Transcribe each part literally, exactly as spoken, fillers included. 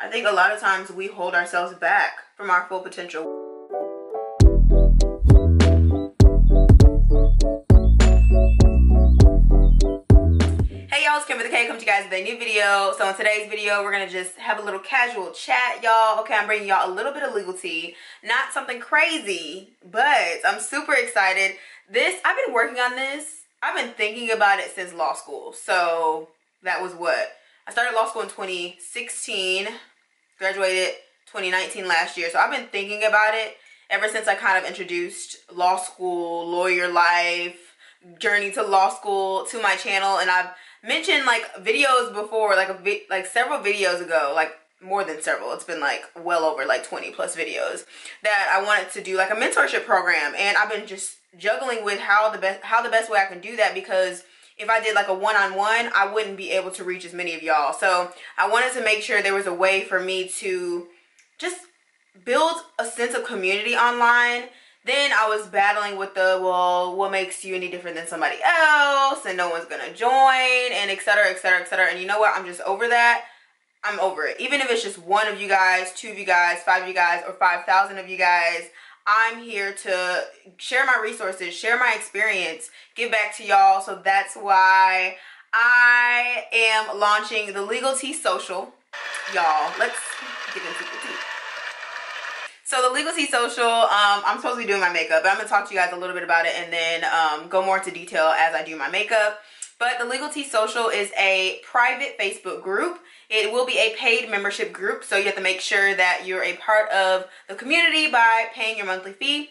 I think a lot of times we hold ourselves back from our full potential. Hey y'all, it's Kimberly K coming to you guys with a new video. So in today's video, we're gonna just have a little casual chat, y'all. Okay, I'm bringing y'all a little bit of legal tea. Not something crazy, but I'm super excited. This, I've been working on this. I've been thinking about it since law school. So that was what? I started law school in twenty sixteen, graduated twenty nineteen last year. So I've been thinking about it ever since I kind of introduced law school, lawyer life, journey to law school to my channel. And I've mentioned like videos before, like a vi like several videos ago, like more than several. It's been like well over like twenty plus videos that I wanted to do like a mentorship program. And I've been just juggling with how the best how the best way I can do that, because if I did like a one-on-one, I wouldn't be able to reach as many of y'all. So I wanted to make sure there was a way for me to just build a sense of community online. Then I was battling with the, well, what makes you any different than somebody else? And no one's gonna join, and et cetera, et cetera, et cetera. And you know what? I'm just over that. I'm over it. Even if it's just one of you guys, two of you guys, five of you guys, or five thousand of you guys, I'm here to share my resources, share my experience, give back to y'all. So that's why I am launching the Legal Tea Social. Y'all, let's get into the tea. So the Legal Tea Social, um, I'm supposed to be doing my makeup, but I'm gonna talk to you guys a little bit about it and then um, go more into detail as I do my makeup. But the Legal Tea Social is a private Facebook group. It will be a paid membership group, so you have to make sure that you're a part of the community by paying your monthly fee.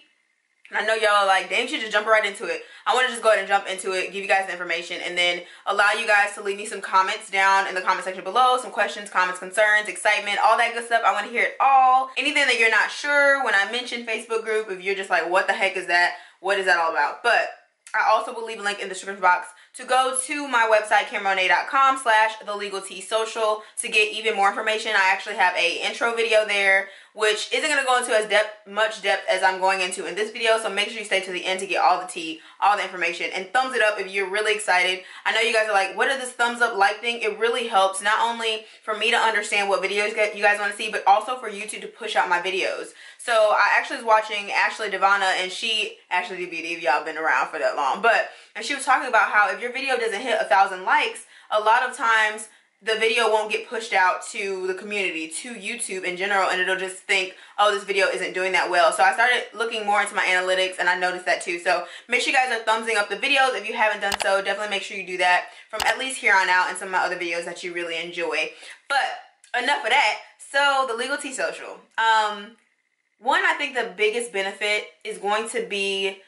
And I know y'all are like, dang, you should just jump right into it. I want to just go ahead and jump into it, give you guys the information, and then allow you guys to leave me some comments down in the comment section below. Some questions, comments, concerns, excitement, all that good stuff. I want to hear it all. Anything that you're not sure when I mention Facebook group, if you're just like, what the heck is that? What is that all about? But I also will leave a link in the description box to go to my website, kameron monet dot com slash the Legal Tea Social, to get even more information. I actually have a intro video there, which isn't going to go into as depth, much depth as I'm going into in this video. So make sure you stay to the end to get all the tea, all the information, and thumbs it up if you're really excited. I know you guys are like, what is this thumbs up like thing? It really helps, not only for me to understand what videos you guys want to see, but also for YouTube to push out my videos. So I actually was watching Ashley Devana, and she, Ashley the Beauty, if y'all been around for that long, but and she was talking about how if your video doesn't hit a thousand likes, a lot of times the video won't get pushed out to the community, to YouTube in general, and it'll just think, oh, this video isn't doing that well. So I started looking more into my analytics, and I noticed that too. So make sure you guys are thumbsing up the videos. If you haven't done so, definitely make sure you do that from at least here on out, and some of my other videos that you really enjoy. But enough of that. So the Legal Tea Social. Um, one, I think the biggest benefit is going to be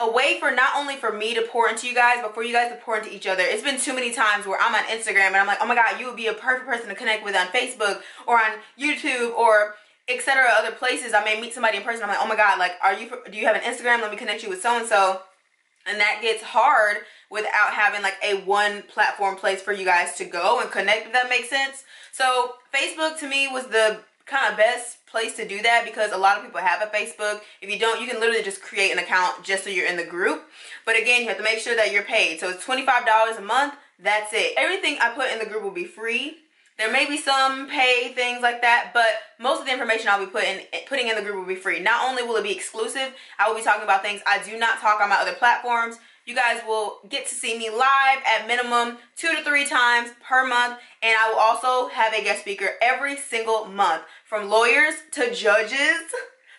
a way for not only for me to pour into you guys, but for you guys to pour into each other. It's been too many times where I'm on Instagram and I'm like, oh my God, you would be a perfect person to connect with on Facebook or on YouTube or et cetera other places. I may meet somebody in person. I'm like, oh my God, like, are you, do you have an Instagram? Let me connect you with so-and-so. And that gets hard without having like a one platform place for you guys to go and connect, if that makes sense. So Facebook to me was the kind of best place to do that, because a lot of people have a Facebook. If you don't, you can literally just create an account just so you're in the group. But again, you have to make sure that you're paid. So it's twenty-five dollars a month. That's it. Everything I put in the group will be free. There may be some paid things like that, but most of the information I'll be putting putting in the group will be free. Not only will it be exclusive, I will be talking about things I do not talk on my other platforms. You guys will get to see me live at minimum two to three times per month. And I will also have a guest speaker every single month, from lawyers to judges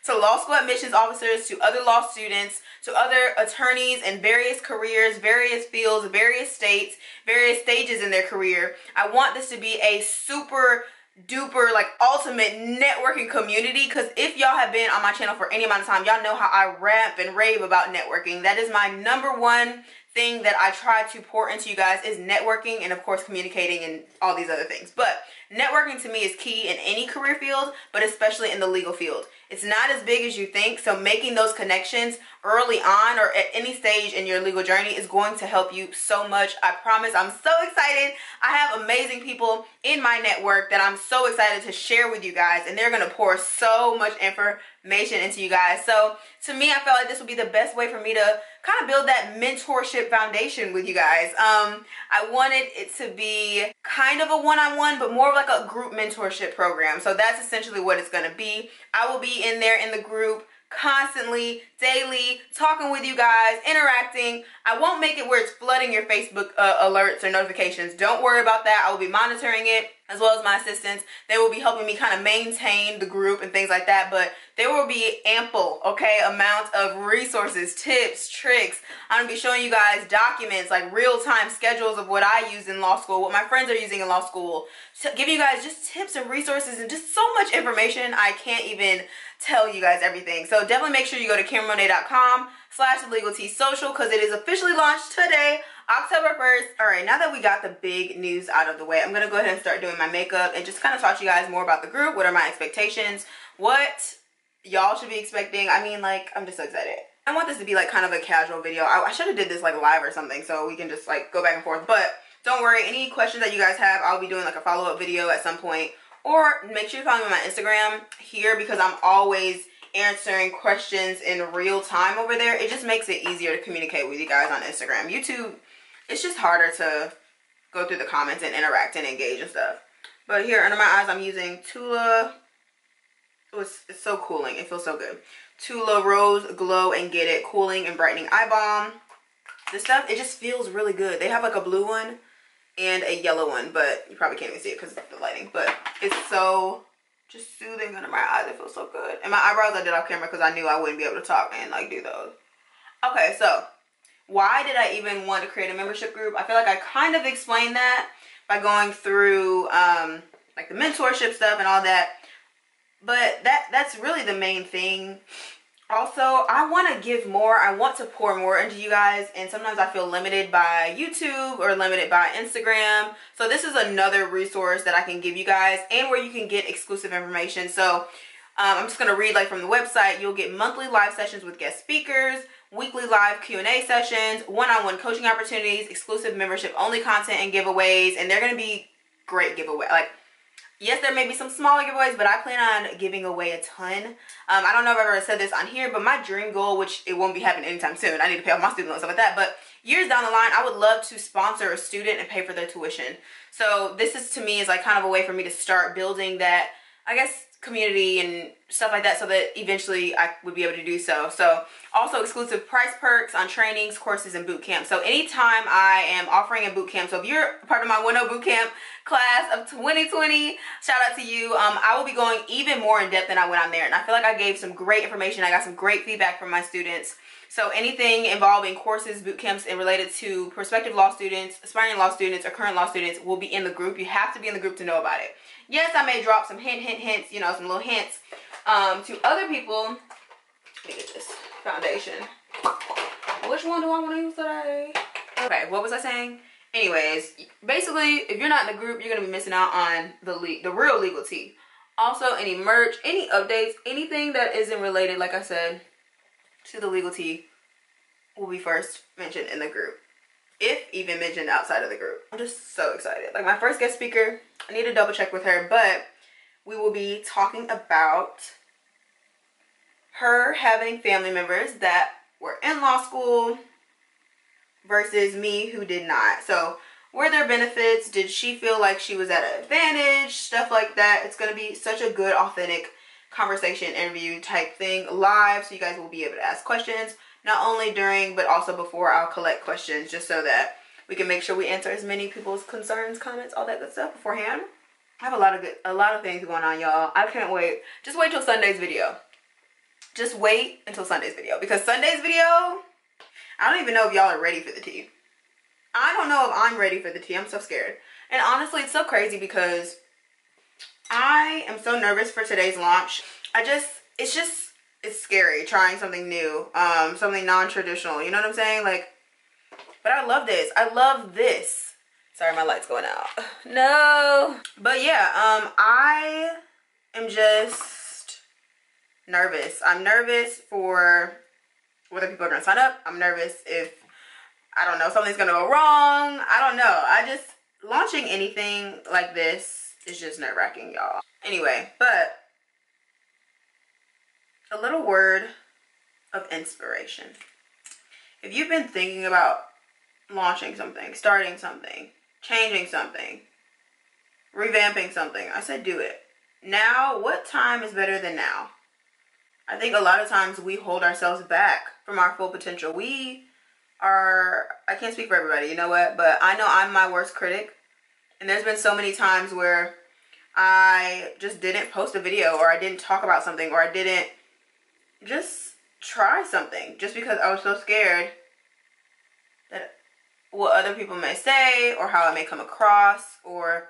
to law school admissions officers to other law students to other attorneys in various careers, various fields, various states, various stages in their career. I want this to be a super duper like ultimate networking community, because if y'all have been on my channel for any amount of time, y'all know how I rap and rave about networking. That is my number one thing that I try to pour into you guys, is networking, and of course communicating and all these other things. But networking to me is key in any career field, but especially in the legal field. It's not as big as you think, so making those connections early on or at any stage in your legal journey is going to help you so much. I promise. I'm so excited. I have amazing people in my network that I'm so excited to share with you guys, and they're going to pour so much information into you guys. So to me, I felt like this would be the best way for me to kind of build that mentorship foundation with you guys. Um, I wanted it to be kind of a one-on-one, but more of like like a group mentorship program. So that's essentially what it's going to be. I will be in there in the group constantly, daily, talking with you guys, interacting. I won't make it where it's flooding your Facebook uh, alerts or notifications. Don't worry about that. I will be monitoring it, as well as my assistants. They will be helping me kind of maintain the group and things like that, but there will be ample, okay, amounts of resources, tips, tricks. I'm gonna be showing you guys documents, like real-time schedules of what I use in law school, what my friends are using in law school, so giving you guys just tips and resources and just so much information. I can't even tell you guys everything. So definitely make sure you go to kameron monet dot com slash Legal Tea Social, because it is officially launched today, October first. All right, now that we got the big news out of the way, I'm going to go ahead and start doing my makeup and just kind of talk to you guys more about the group. What are my expectations? What y'all should be expecting. I mean, like, I'm just so excited. I want this to be like kind of a casual video. I, I should have did this like live or something so we can just like go back and forth. But don't worry, any questions that you guys have, I'll be doing like a follow-up video at some point. Or make sure you follow me on my Instagram here, because I'm always answering questions in real time over there. It just makes it easier to communicate with you guys on Instagram. YouTube, it's just harder to go through the comments and interact and engage and stuff. But here under my eyes, I'm using Tula. It was, it's so cooling. It feels so good. Tula Rose Glow and Get It Cooling and Brightening Eye Balm. This stuff, it just feels really good. They have like a blue one and a yellow one, but you probably can't even see it because of the lighting. But it's so just soothing under my eyes. It feels so good. And my eyebrows I did off camera because I knew I wouldn't be able to talk and like do those. Okay, so why did I even want to create a membership group? I feel like I kind of explained that by going through um, like the mentorship stuff and all that. But that that's really the main thing. Also, I want to give more. I want to pour more into you guys. And sometimes I feel limited by YouTube or limited by Instagram. So this is another resource that I can give you guys and where you can get exclusive information. So um, I'm just going to read like from the website. You'll get monthly live sessions with guest speakers, weekly live Q and A sessions, one-on-one coaching opportunities, exclusive membership-only content and giveaways. And they're going to be great giveaways. Like, yes, there may be some smaller giveaways, but I plan on giving away a ton. Um, I don't know if I've ever said this on here, but my dream goal, which it won't be happening anytime soon. I need to pay off my student loans and stuff like that. But years down the line, I would love to sponsor a student and pay for their tuition. So this is, to me, is like kind of a way for me to start building that, I guess, community and stuff like that, so that eventually I would be able to do so. So also exclusive price perks on trainings, courses, and boot camp. So anytime I am offering a boot camp, so if you're part of my Winnow boot camp class of twenty twenty, shout out to you. Um, I will be going even more in depth than I went on there. And I feel like I gave some great information. I got some great feedback from my students. So anything involving courses, boot camps, and related to prospective law students, aspiring law students, or current law students will be in the group. You have to be in the group to know about it. Yes, I may drop some hint, hint, hints, you know, some little hints um, to other people. Let me get this foundation. Which one do I want to use today? Okay, what was I saying? Anyways, basically, if you're not in the group, you're going to be missing out on the le the real Legal Tea. Also, any merch, any updates, anything that isn't related, like I said, to the Legal Tea will be first mentioned in the group, if even mentioned outside of the group. I'm just so excited. Like, my first guest speaker, I need to double check with her, but we will be talking about her having family members that were in law school versus me who did not. So were there benefits? Did she feel like she was at an advantage? Stuff like that. It's going to be such a good, authentic conversation, interview type thing, live, so you guys will be able to ask questions, not only during but also before. I'll collect questions just so that we can make sure we answer as many people's concerns, comments, all that good stuff beforehand. I have a lot of good a lot of things going on, y'all. I can't wait. Just wait till Sunday's video. Just wait until Sunday's video, because Sunday's video, I don't even know if y'all are ready for the tea. I don't know if I'm ready for the tea. I'm so scared. And honestly, it's so crazy because I am so nervous for today's launch. I just, it's just, it's scary trying something new, um, something non-traditional. You know what I'm saying? Like, but I love this. I love this. Sorry, my light's going out. No. But yeah, um, I am just nervous. I'm nervous for whether people are going to sign up. I'm nervous if, I don't know, something's going to go wrong. I don't know. I just, launching anything like this, it's just nerve-wracking, y'all. Anyway, but a little word of inspiration. If you've been thinking about launching something, starting something, changing something, revamping something. I said do it. Now, what time is better than now? I think a lot of times we hold ourselves back from our full potential. We are, I can't speak for everybody, you know what? But I know I'm my worst critic. And there's been so many times where I just didn't post a video, or I didn't talk about something, or I didn't just try something just because I was so scared that what other people may say, or how I may come across, or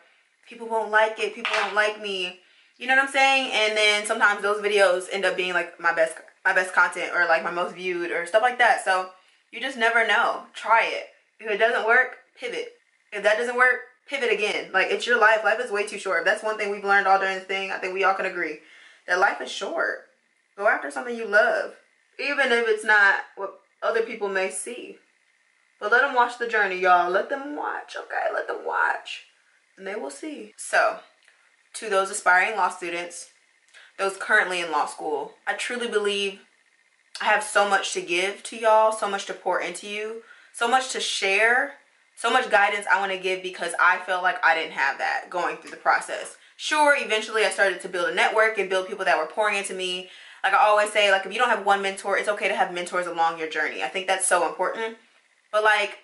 people won't like it, people won't like me. You know what I'm saying? And then sometimes those videos end up being like my best my best content, or like my most viewed or stuff like that. So you just never know. Try it. If it doesn't work, pivot. If that doesn't work, pivot again. Like, it's your life. Life is way too short. If that's one thing we've learned all during this thing, I think we all can agree that life is short. Go after something you love, even if it's not what other people may see. But let them watch the journey, y'all. Let them watch, okay? Let them watch, and they will see. So, to those aspiring law students, those currently in law school, I truly believe I have so much to give to y'all, so much to pour into you, so much to share, so much guidance I want to give, because I felt like I didn't have that going through the process. Sure, eventually I started to build a network and build people that were pouring into me. Like I always say, like, if you don't have one mentor, it's okay to have mentors along your journey. I think that's so important. But like,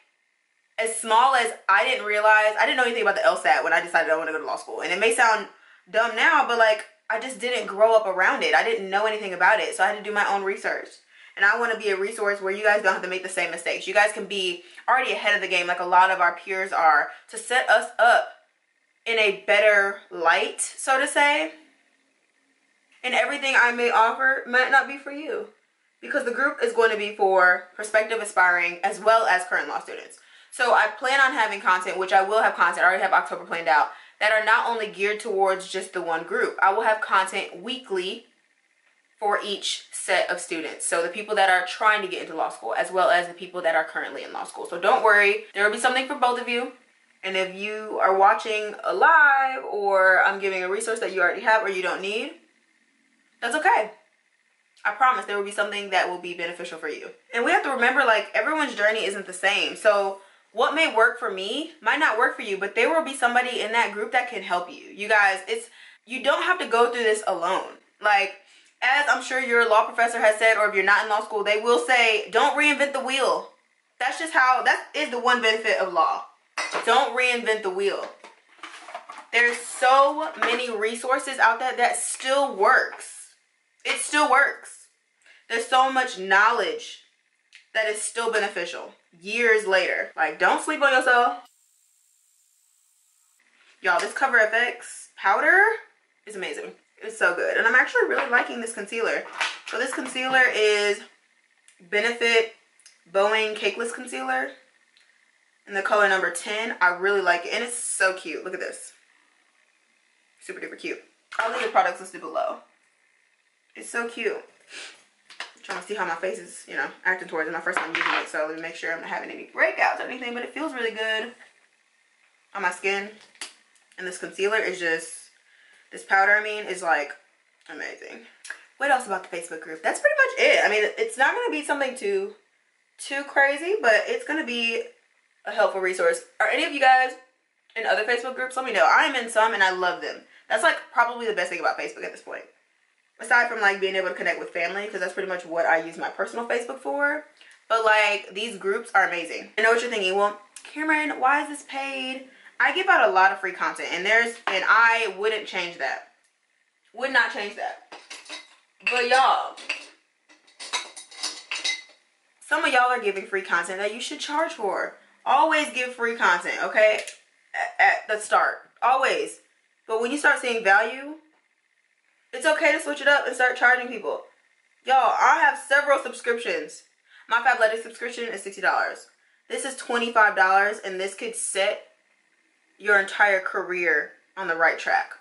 as small as I didn't realize, I didn't know anything about the L SAT when I decided I want to go to law school. And it may sound dumb now, but like, I just didn't grow up around it. I didn't know anything about it. So I had to do my own research. And I want to be a resource where you guys don't have to make the same mistakes. You guys can be already ahead of the game, like a lot of our peers are, to set us up in a better light, so to say. And everything I may offer might not be for you, because the group is going to be for prospective aspiring as well as current law students. So I plan on having content, which I will have content. I already have October planned out, that are not only geared towards just the one group. I will have content weekly for each set of students. So the people that are trying to get into law school, as well as the people that are currently in law school. So don't worry, there will be something for both of you. And if you are watching a live, or I'm giving a resource that you already have or you don't need, that's okay. I promise there will be something that will be beneficial for you. And we have to remember, like, everyone's journey isn't the same. So what may work for me might not work for you, but there will be somebody in that group that can help you. You guys, it's, you don't have to go through this alone. Like, as I'm sure your law professor has said, or if you're not in law school, they will say, don't reinvent the wheel. That's just how, that is the one benefit of law. Don't reinvent the wheel. There's so many resources out there that still works. It still works. There's so much knowledge that is still beneficial years later. Like, don't sleep on yourself. Y'all, this Cover F X powder is amazing. It's so good. And I'm actually really liking this concealer. So this concealer is Benefit Bowing Cakeless Concealer in the color number ten. I really like it. And it's so cute. Look at this. Super duper cute. I'll leave the products listed below. It's so cute. I'm trying to see how my face is, you know, acting towards it. My first time using it, so let me make sure I'm not having any breakouts or anything, but it feels really good on my skin. And this concealer is just, this powder, I mean, is like amazing. What else about the Facebook group? That's pretty much it. I mean, it's not going to be something too, too crazy, but it's going to be a helpful resource. Are any of you guys in other Facebook groups? Let me know. I am in some and I love them. That's like probably the best thing about Facebook at this point. Aside from like being able to connect with family, because that's pretty much what I use my personal Facebook for. But like, these groups are amazing. I know what you're thinking. Well, Kameron, why is this paid? I give out a lot of free content, and there's, and I wouldn't change that. Would not change that. But y'all, some of y'all are giving free content that you should charge for. Always give free content, okay? At, at the start, always. But when you start seeing value, it's okay to switch it up and start charging people. Y'all, I have several subscriptions. My Fabletics subscription is sixty dollars. This is twenty-five dollars, and this could set your entire career on the right track.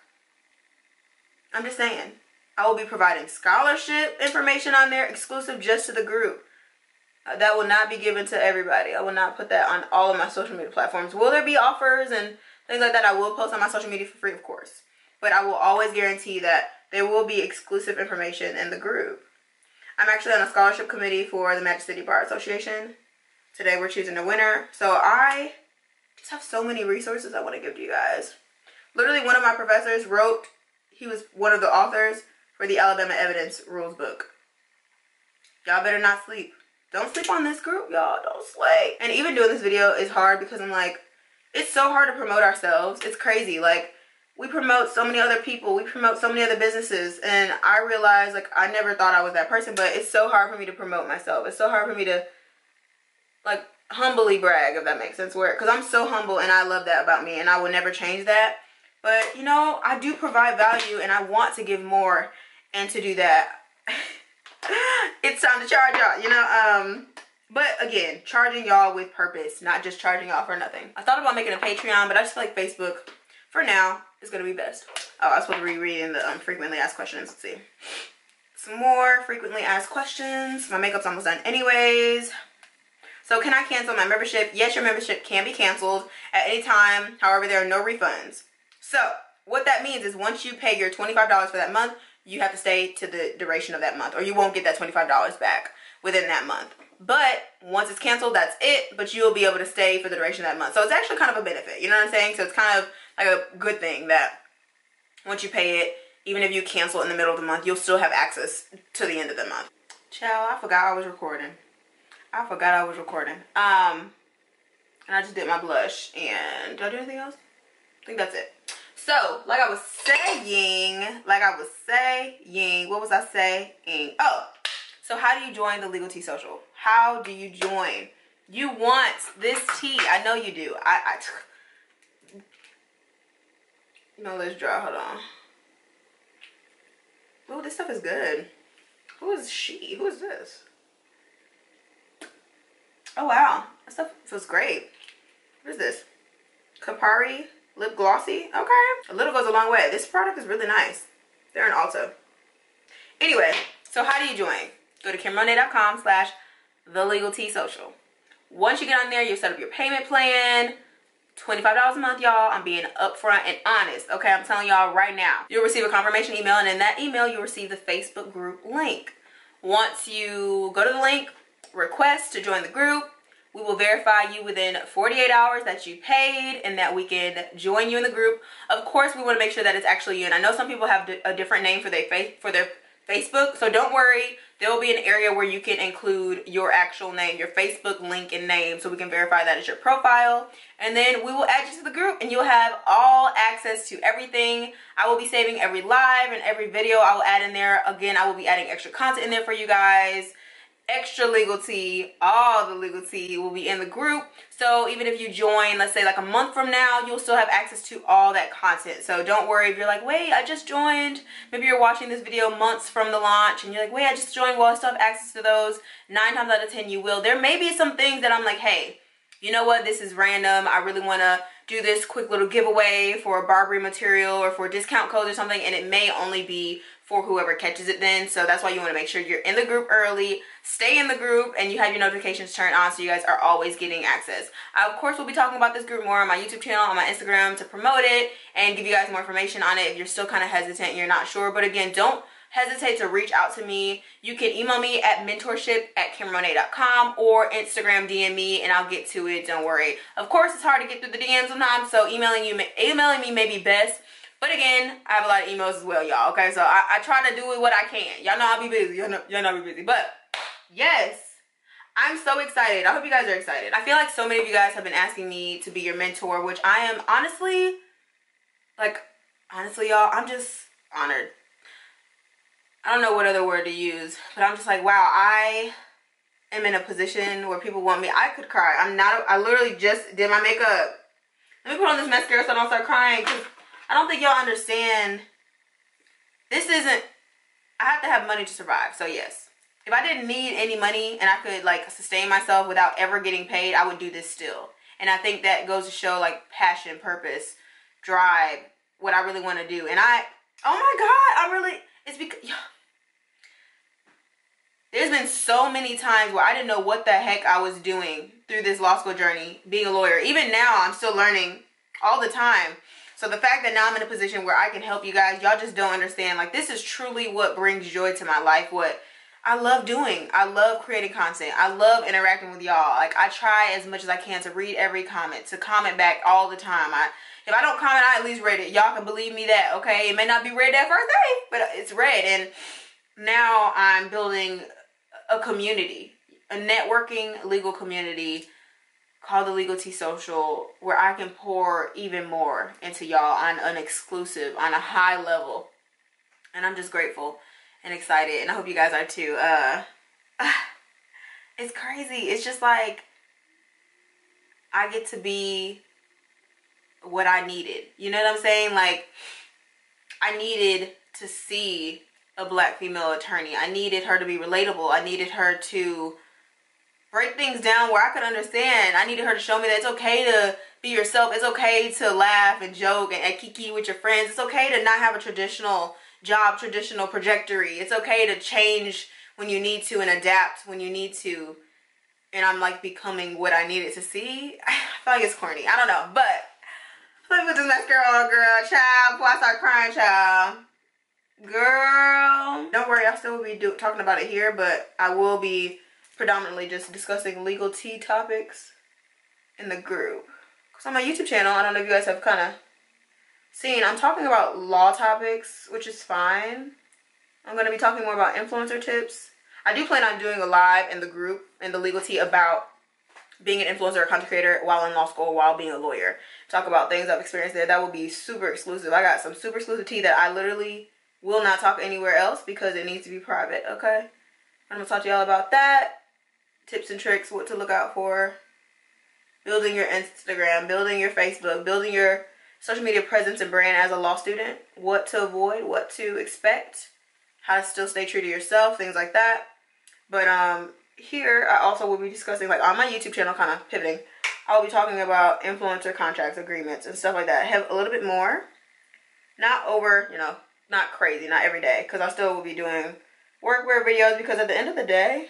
I'm just saying, I will be providing scholarship information on there, exclusive just to the group. Uh, that will not be given to everybody. I will not put that on all of my social media platforms. Will there be offers and things like that? I will post on my social media for free, of course. But I will always guarantee that there will be exclusive information in the group. I'm actually on a scholarship committee for the Magic City Bar Association. Today we're choosing a winner. So I just have so many resources I want to give to you guys. Literally, one of my professors wrote, he was one of the authors for the Alabama Evidence Rules book. Y'all better not sleep. Don't sleep on this group, y'all. Don't slay. And even doing this video is hard because I'm like, it's so hard to promote ourselves. It's crazy. Like, we promote so many other people. We promote so many other businesses. And I realized, like, I never thought I was that person, but it's so hard for me to promote myself. It's so hard for me to, like, humbly brag, if that makes sense. Where, because I'm so humble and I love that about me and I will never change that. But, you know, I do provide value and I want to give more. And to do that, it's time to charge y'all, you know? Um, but again, charging y'all with purpose, not just charging y'all for nothing. I thought about making a Patreon, but I just feel like Facebook, for now, is going to be best. Oh, I was supposed to be reading the um, frequently asked questions. Let's see. Some more frequently asked questions. My makeup's almost done anyways. So can I cancel my membership? Yes, your membership can be canceled at any time. However, there are no refunds. So what that means is once you pay your twenty-five dollars for that month, you have to stay to the duration of that month or you won't get that twenty-five dollars back within that month. But once it's canceled, that's it, but you'll be able to stay for the duration of that month. So it's actually kind of a benefit, you know what I'm saying? So it's kind of like a good thing that once you pay it, even if you cancel in the middle of the month, you'll still have access to the end of the month. Child, I forgot I was recording. I forgot I was recording. Um, and I just did my blush and did I do anything else? I think that's it. So, like I was saying, like I was saying, what was I saying? Oh, so how do you join the Legal Tea Social? How do you join? You want this tea. I know you do. I, I no, let's draw. Hold on. Oh, this stuff is good. Who is she? Who is this? Oh, wow. That stuff feels great. What is this? Kopari. Lip glossy, okay. A little goes a long way. This product is really nice. They're in Ulta. Anyway, so how do you join? Go to kameron monet dot com slash the Legal Tea Social. Once you get on there, you set up your payment plan. twenty-five dollars a month, y'all. I'm being upfront and honest. Okay, I'm telling y'all right now. You'll receive a confirmation email, and in that email, you'll receive the Facebook group link. Once you go to the link, request to join the group. We will verify you within forty-eight hours that you paid and that we can join you in the group. Of course, we want to make sure that it's actually you. And I know some people have a different name for their face for their Facebook, so don't worry. There will be an area where you can include your actual name, your Facebook link and name, so we can verify that it's your profile. And then we will add you to the group, and you'll have all access to everything. I will be saving every live and every video I will add in there. Again, I will be adding extra content in there for you guys. Extra legal tea, all the legal tea will be in the group. So even if you join, let's say like a month from now, you'll still have access to all that content. So don't worry if you're like, wait, I just joined. Maybe you're watching this video months from the launch and you're like, wait, I just joined. Well, I still have access to those. Nine times out of ten, you will. There may be some things that I'm like, hey, you know what? This is random. I really want to do this quick little giveaway for a Barbri material or for discount codes or something, and it may only be for whoever catches it then. So that's why you want to make sure you're in the group early, stay in the group, and you have your notifications turned on so you guys are always getting access. I, of course, will be talking about this group more on my YouTube channel, on my Instagram to promote it and give you guys more information on it if you're still kind of hesitant and you're not sure. But again, don't hesitate to reach out to me. You can email me at mentorship at kameron monet dot com or Instagram D M me and I'll get to it. Don't worry. Of course, it's hard to get through the D Ms sometimes, so emailing, you, emailing me may be best. But again, I have a lot of emails as well, y'all, okay? So I, I try to do what I can. Y'all know I'll be busy. Y'all know, y'all know I'll be busy. But, yes, I'm so excited. I hope you guys are excited. I feel like so many of you guys have been asking me to be your mentor, which I am honestly, like, honestly, y'all, I'm just honored. I don't know what other word to use, but I'm just like, wow, I am in a position where people want me. I could cry. I'm not, a, I literally just did my makeup. Let me put on this mascara so I don't start crying, because I don't think y'all understand. This isn't, I have to have money to survive. So yes, if I didn't need any money and I could like sustain myself without ever getting paid, I would do this still. And I think that goes to show like passion, purpose, drive, what I really want to do. And I, oh my God, I really, it's because, yeah. There's been so many times where I didn't know what the heck I was doing through this law school journey, being a lawyer. Even now, I'm still learning all the time. So the fact that now I'm in a position where I can help you guys, y'all just don't understand. Like, this is truly what brings joy to my life, what I love doing. I love creating content. I love interacting with y'all. Like, I try as much as I can to read every comment, to comment back all the time. I, If I don't comment, I at least read it. Y'all can believe me that, okay? It may not be read that first day, but it's read. And now I'm building a community, a networking legal community called the Legal Tea Social, where I can pour even more into y'all on an exclusive, on a high level. And I'm just grateful and excited. And I hope you guys are too. Uh, it's crazy. It's just like I get to be what I needed. You know what I'm saying? Like, I needed to see a black female attorney. I needed her to be relatable. I needed her to break things down where I could understand. I needed her to show me that it's okay to be yourself. It's okay to laugh and joke and, and kiki with your friends. It's okay to not have a traditional job, traditional trajectory. It's okay to change when you need to and adapt when you need to. And I'm like becoming what I needed to see. I feel like it's corny. I don't know, but let me put this mascara on, girl. Child, before I start crying, child. Girl. Don't worry, I still will be do talking about it here, but I will be predominantly just discussing legal tea topics in the group. Because on my YouTube channel, I don't know if you guys have kind of seen, I'm talking about law topics, which is fine. I'm going to be talking more about influencer tips. I do plan on doing a live in the group, in the Legal Tea, about being an influencer or content creator while in law school, while being a lawyer. Talk about things I've experienced there. That will be super exclusive. I got some super exclusive tea that I literally will not talk anywhere else because it needs to be private, okay? I'm going to talk to y'all about that. Tips and tricks, what to look out for. Building your Instagram, building your Facebook, building your social media presence and brand as a law student. What to avoid, what to expect, how to still stay true to yourself, things like that. But um, here I also will be discussing, like on my YouTube channel, kind of pivoting, I'll be talking about influencer contracts, agreements, and stuff like that. I have a little bit more. Not over, you know, not crazy, not every day, because I still will be doing workwear videos because at the end of the day,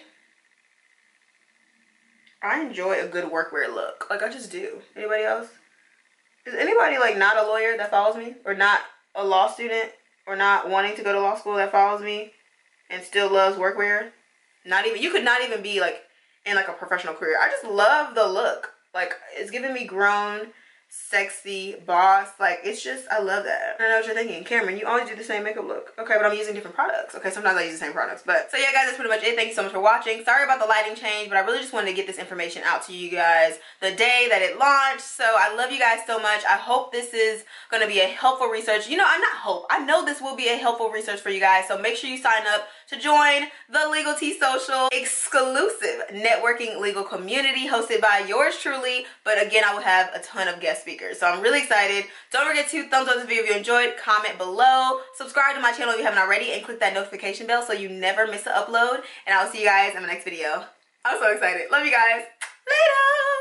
I enjoy a good workwear look. Like, I just do. Anybody else? Is anybody, like, not a lawyer that follows me? Or not a law student? Or not wanting to go to law school that follows me? And still loves workwear? Not even... You could not even be, like, in, like, a professional career. I just love the look. Like, it's giving me grown, sexy, boss. Like, it's just... I love that. I know what you're thinking. Cameron, you always do the same makeup look. Okay, but I'm using different products. Okay, sometimes I use the same products. But... So, yeah, guys, that's pretty much it. Thank you so much for watching. Sorry about the lighting change, but I really just wanted to get this information out to you guys the day that it launched. So, I love you guys so much. I hope this is going to be a helpful research. You know, I'm not hope. I know this will be a helpful research for you guys. So, make sure you sign up to join the Legal Tea Social exclusive networking legal community hosted by yours truly. But again, I will have a ton of guest speakers. So I'm really excited. Don't forget to thumbs up this video if you enjoyed, comment below, subscribe to my channel if you haven't already, and click that notification bell so you never miss an upload. And I will see you guys in my next video. I'm so excited. Love you guys. Later.